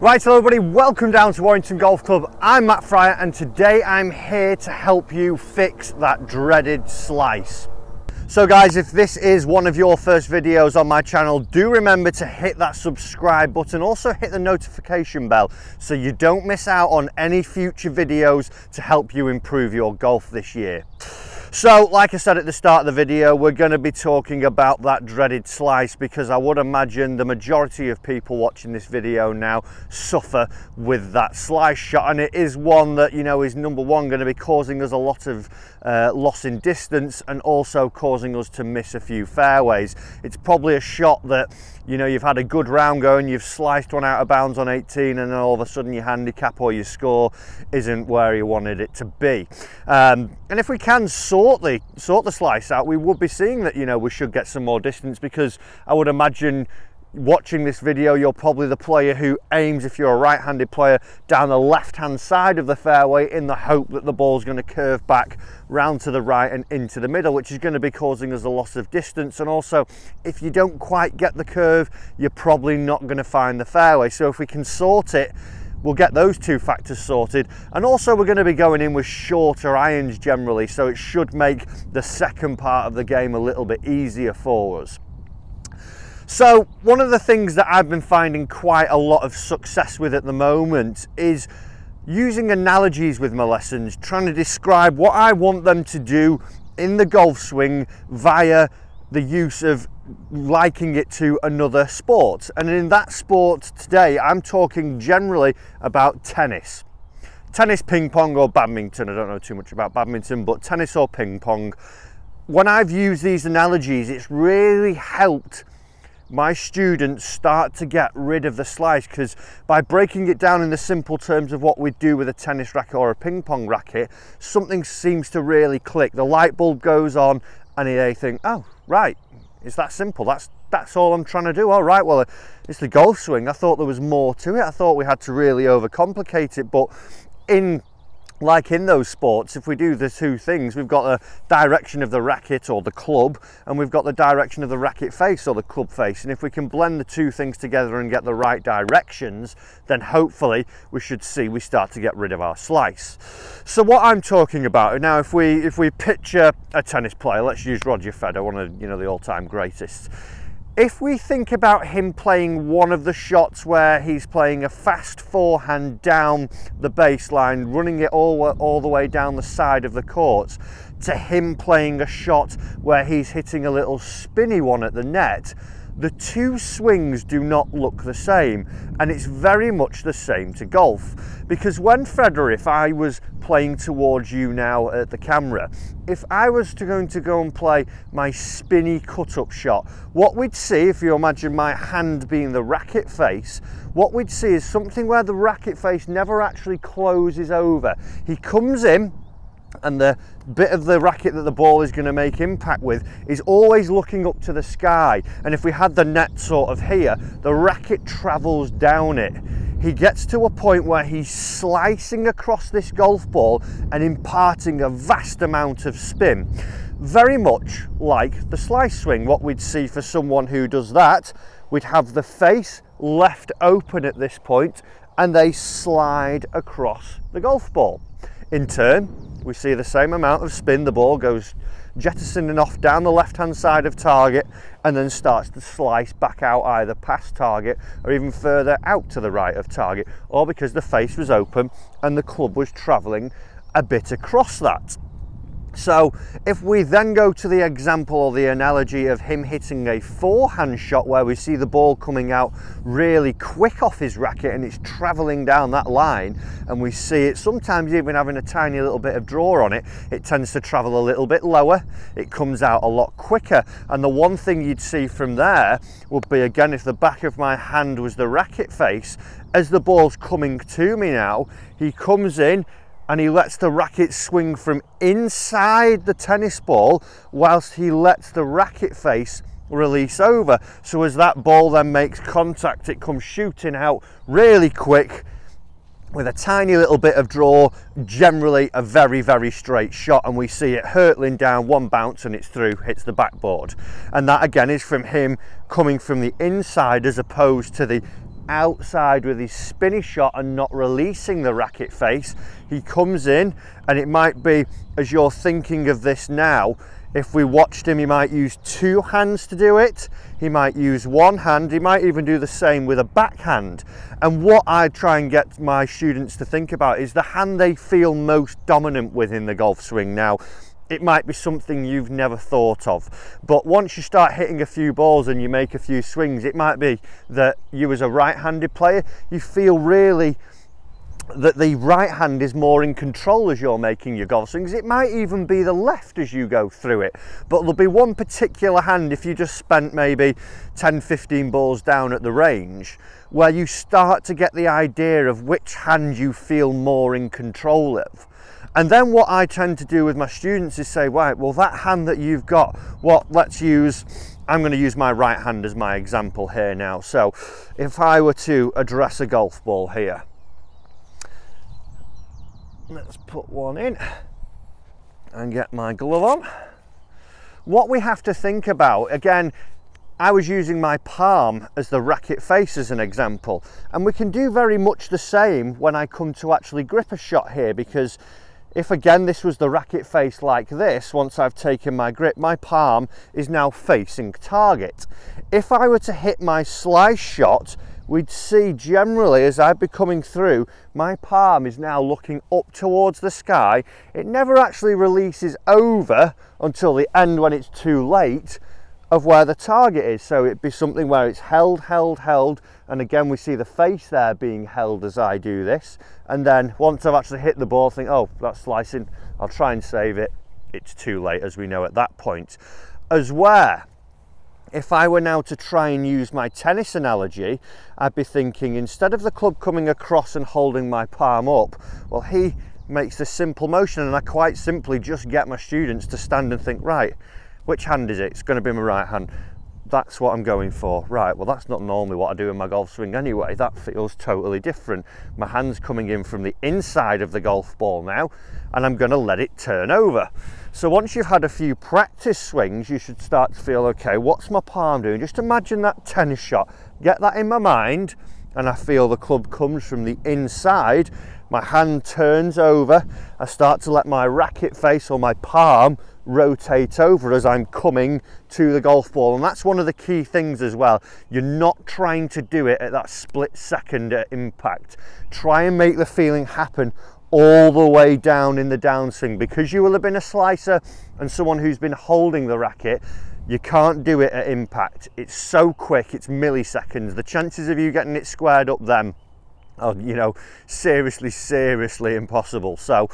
Right, hello everybody, welcome down to Warrington Golf Club. I'm Matt Fryer and today I'm here to help you fix that dreaded slice. So guys, if this is one of your first videos on my channel, do remember to hit that subscribe button, also hit the notification bell so you don't miss out on any future videos to help you improve your golf this year. So, like I said at the start of the video, we're going to be talking about that dreaded slice because I would imagine the majority of people watching this video now suffer with that slice shot, and it is one that, you know, is number one going to be causing us a lot of loss in distance and also causing us to miss a few fairways. It's probably a shot that, you know, you've had a good round going, you've sliced one out of bounds on 18 and then all of a sudden your handicap or your score isn't where you wanted it to be. And if we can sort the slice out, we would be seeing that, you know, we should get some more distance, because I would imagine watching this video you're probably the player who aims, if you're a right-handed player, down the left-hand side of the fairway in the hope that the ball's going to curve back round to the right and into the middle, which is going to be causing us a loss of distance. And also, if you don't quite get the curve, you're probably not going to find the fairway. So if we can sort it, we'll get those two factors sorted, and also we're going to be going in with shorter irons generally, so it should make the second part of the game a little bit easier for us. So one of the things that I've been finding quite a lot of success with at the moment is using analogies with my lessons, trying to describe what I want them to do in the golf swing via the use of liking it to another sport. And in that sport today, I'm talking generally about tennis. Tennis, ping pong or badminton. I don't know too much about badminton, but tennis or ping pong. When I've used these analogies, it's really helped my students start to get rid of the slice, because by breaking it down in the simple terms of what we do with a tennis racket or a ping pong racket, something seems to really click. The light bulb goes on and they think, oh, right, it's that simple. That's all I'm trying to do. All right, well, it's the golf swing. I thought there was more to it. I thought we had to really overcomplicate it. But like in those sports, if we do the two things, we've got the direction of the racket or the club, and we've got the direction of the racket face or the club face. And if we can blend the two things together and get the right directions, then hopefully we should see we start to get rid of our slice. So what I'm talking about now, if we picture a tennis player, let's use Roger Federer, one of, you know, the all-time greatest. If we think about him playing one of the shots where he's playing a fast forehand down the baseline, running it all the way down the side of the court, to him playing a shot where he's hitting a little spinny one at the net, the two swings do not look the same, and it's very much the same to golf. Because when Federer, if I was playing towards you now at the camera, if I was going to go and play my spinny cut-up shot, what we'd see, if you imagine my hand being the racket face, what we'd see is something where the racket face never actually closes over. He comes in, and the bit of the racket that the ball is going to make impact with is always looking up to the sky. And if we had the net sort of here, the racket travels down it. He gets to a point where he's slicing across this golf ball and imparting a vast amount of spin. Very much like the slice swing. What we'd see for someone who does that, we'd have the face left open at this point and they slide across the golf ball. In turn, we see the same amount of spin. The ball goes jettisoning off down the left-hand side of target and then starts to slice back out either past target or even further out to the right of target, or because the face was open and the club was travelling a bit across that. So if we then go to the example or the analogy of him hitting a forehand shot where we see the ball coming out really quick off his racket and it's travelling down that line, and we see it sometimes even having a tiny little bit of draw on it, it tends to travel a little bit lower, it comes out a lot quicker. And the one thing you'd see from there would be, again, if the back of my hand was the racket face, as the ball's coming to me now, he comes in and he lets the racket swing from inside the tennis ball whilst he lets the racket face release over. So as that ball then makes contact, it comes shooting out really quick with a tiny little bit of draw, generally a very, very straight shot, and we see it hurtling down, one bounce and it's through, hits the backboard. And that again is from him coming from the inside as opposed to the outside with his spinny shot and not releasing the racket face. He comes in, and it might be, as you're thinking of this now, if we watched him, he might use two hands to do it, he might use one hand, he might even do the same with a backhand. And what I try and get my students to think about is the hand they feel most dominant within the golf swing. Now, it might be something you've never thought of, but once you start hitting a few balls and you make a few swings, it might be that you, as a right-handed player, you feel really that the right hand is more in control as you're making your golf swings. It might even be the left as you go through it, but there'll be one particular hand, if you just spent maybe 10-15 balls down at the range, where you start to get the idea of which hand you feel more in control of. And then what I tend to do with my students is say, right, well, that hand that you've got, I'm going to use my right hand as my example here now. So if I were to address a golf ball here, let's put one in and get my glove on. What we have to think about, again, I was using my palm as the racket face as an example, and we can do very much the same when I come to actually grip a shot here, because if, again, this was the racket face like this, once I've taken my grip, my palm is now facing target. If I were to hit my slice shot, we'd see generally, as I'd be coming through, my palm is now looking up towards the sky. It never actually releases over until the end, when it's too late, of where the target is. So it'd be something where it's held, and again we see the face there being held as I do this, and then once I've actually hit the ball, I think, oh, that's slicing, I'll try and save it. It's too late, as we know at that point. As where, if I were now to try and use my tennis analogy, I'd be thinking, instead of the club coming across and holding my palm up, well, he makes this simple motion, and I quite simply just get my students to stand and think, right, which hand is it? It's going to be my right hand. That's what I'm going for. Right, well, that's not normally what I do in my golf swing anyway. That feels totally different. My hand's coming in from the inside of the golf ball now, and I'm going to let it turn over. So once you've had a few practice swings, you should start to feel, okay, what's my palm doing? Just imagine that tennis shot. Get that in my mind, and I feel the club comes from the inside. My hand turns over. I start to let my racket face, or my palm, rotate over as I'm coming to the golf ball. And that's one of the key things as well. You're not trying to do it at that split second at impact. Try and make the feeling happen all the way down in the downswing, because you will have been a slicer and someone who's been holding the racket. You can't do it at impact. It's so quick, it's milliseconds. The chances of you getting it squared up then are, you know, seriously impossible. So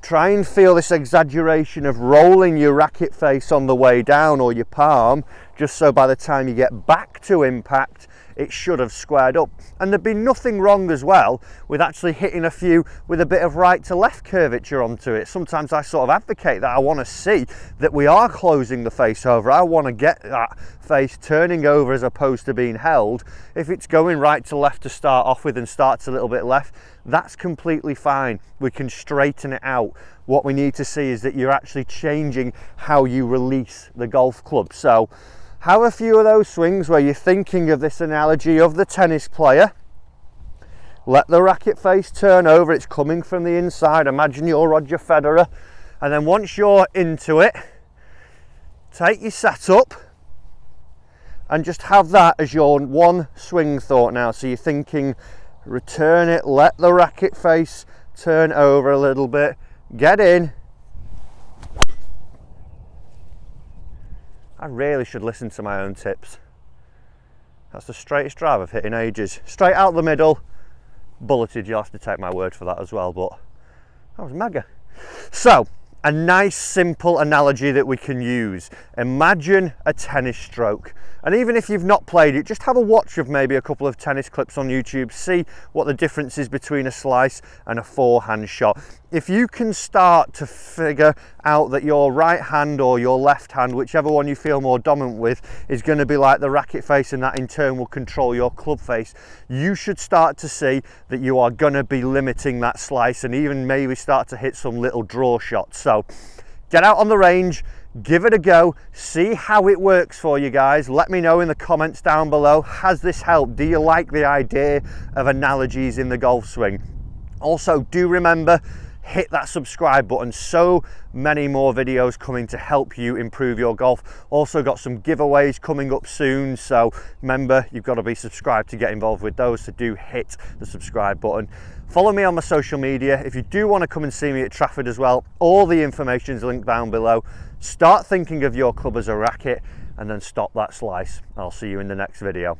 try and feel this exaggeration of rolling your racket face on the way down, or your palm, just so by the time you get back to impact, it should have squared up. And there'd be nothing wrong as well with actually hitting a few with a bit of right to left curvature onto it. Sometimes I sort of advocate that. I want to see that we are closing the face over. I want to get that face turning over as opposed to being held. If it's going right to left to start off with and starts a little bit left, that's completely fine. We can straighten it out. What we need to see is that you're actually changing how you release the golf club. So have a few of those swings where you're thinking of this analogy of the tennis player. Let the racket face turn over. It's coming from the inside. Imagine you're Roger Federer. And then once you're into it, take your set up and just have that as your one swing thought now. So you're thinking, return it, let the racket face turn over a little bit, get in. I really should listen to my own tips. That's the straightest drive I've hit in ages. Straight out the middle, bulleted. You'll have to take my word for that as well, but that was mega. So, a nice simple analogy that we can use. Imagine a tennis stroke. And even if you've not played it, just have a watch of maybe a couple of tennis clips on YouTube, see what the difference is between a slice and a forehand shot. If you can start to figure out that your right hand or your left hand, whichever one you feel more dominant with, is going to be like the racket face, and that in turn will control your club face, you should start to see that you are going to be limiting that slice, and even maybe start to hit some little draw shots. So get out on the range, Give it a go, see how it works for you guys. Let me know in the comments down below, has this helped? Do you like the idea of analogies in the golf swing? Also, do remember, hit that subscribe button. So many more videos coming to help you improve your golf. Also got some giveaways coming up soon, so remember, you've got to be subscribed to get involved with those, so do hit the subscribe button. Follow me on my social media. If you do want to come and see me at Trafford as well, all the information is linked down below. Start thinking of your club as a racket and then stop that slice. I'll see you in the next video.